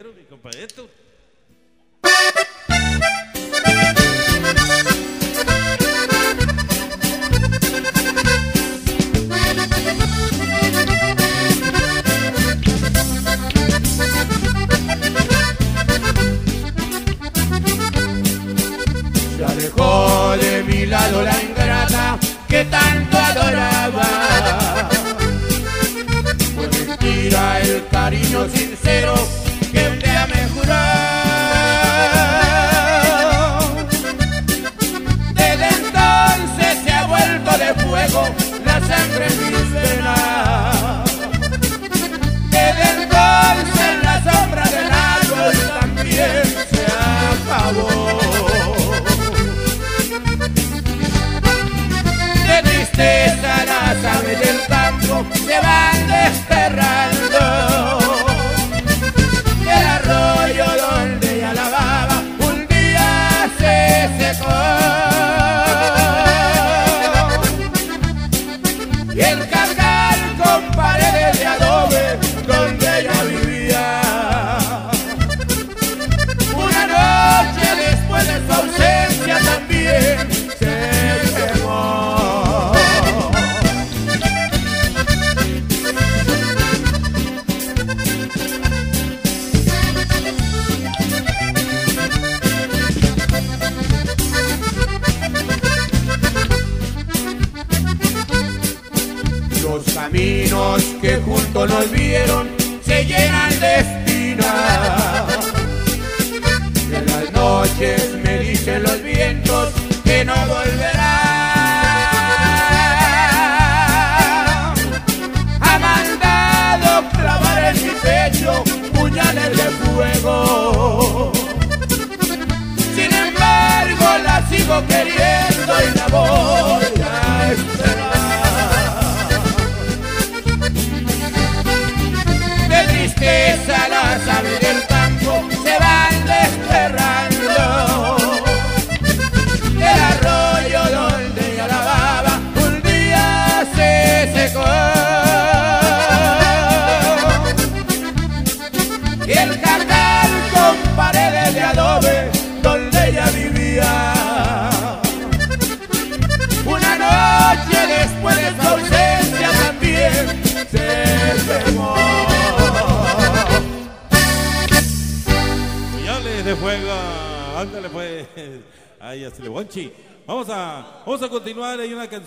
Mi compadrito. Se alejó de mi lado la ingrata que tanto adoraba. Fue mentira el cariño sincero que un día me juró. Desde entonces se ha vuelto de fuego la sangre en mis venas. Desde entonces la sombra del árbol también se acabó. De tristeza las aves del campo se van desterrando. Y el cargal con paredes de adobe donde ella vivía. Una noche después de su ausencia también se quemó. Los caminos que juntos nos vieron se llenan de espinas. En las noches me dicen los vientos que no volverá. Ha mandado clavar en mi pecho puñales de fuego. Sin embargo la sigo queriendo y la voy a esperar. Tristeza las aves del campo se van desterrando. El arroyo donde ella lavaba un día se secó. Y el cargal con paredes de adobe donde ella vivía. Una noche después de su ausencia también se quemó. De fuego, ándale pues, ahí hasta el guanchi. Vamos a continuar, hay una canción.